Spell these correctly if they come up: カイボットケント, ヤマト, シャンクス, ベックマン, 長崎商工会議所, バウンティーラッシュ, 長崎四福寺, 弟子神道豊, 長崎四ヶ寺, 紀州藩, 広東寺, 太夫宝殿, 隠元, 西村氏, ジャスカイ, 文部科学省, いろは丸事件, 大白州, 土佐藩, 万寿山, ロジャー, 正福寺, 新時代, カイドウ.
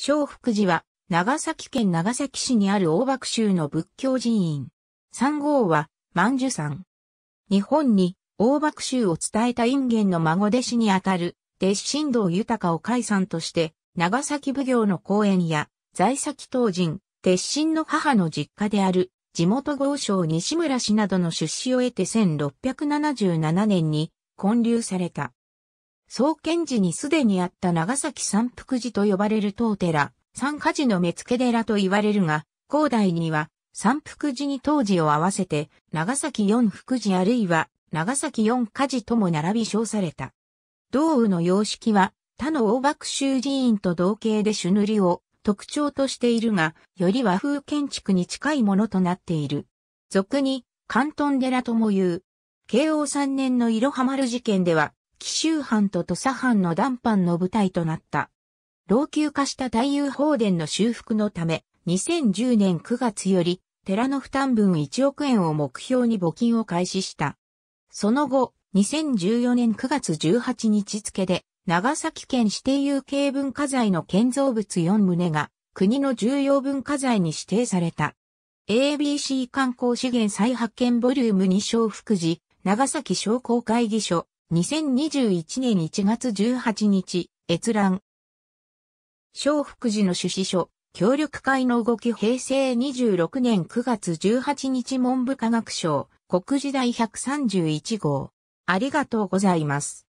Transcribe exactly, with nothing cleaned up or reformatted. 正福寺は、長崎県長崎市にある大白州の仏教寺院。山号は、万寿山。日本に、大白州を伝えた隠元の孫弟子にあたる、弟子神道豊を開山として、長崎奉行の公園や、在崎東人、鉄心の母の実家である、地元豪商西村氏などの出資を得てせんろっぴゃくななじゅうななねんに建立された。創建時にすでにあった長崎三福寺と呼ばれる当寺、三ヶ寺の目付寺と言われるが、後代には三福寺に東寺を合わせて、長崎四福寺あるいは長崎四ヶ寺とも並び称された。道雨の様式は、他の大白州寺院と同型で朱塗りを特徴としているが、より和風建築に近いものとなっている。俗に、広東寺とも言う。けいおうさんねんのいろは丸事件では、紀州藩と土佐藩の談判の舞台となった。老朽化した太夫宝殿の修復のため、にせんじゅうねんくがつより、寺の負担分いちおくえんを目標に募金を開始した。その後、にせんじゅうよねんくがつじゅうはちにち付で、長崎県指定有形文化財の建造物よんとうが国の重要文化財に指定された。エービーシー 観光資源再発見ボリュームに正福寺、長崎商工会議所、にせんにじゅういちねんいちがつじゅうはちにち、閲覧。正福寺の主事書、協力会の動きへいせいにじゅうろくねんくがつじゅうはちにち文部科学省、国時第ひゃくさんじゅういちごう。ありがとうございます。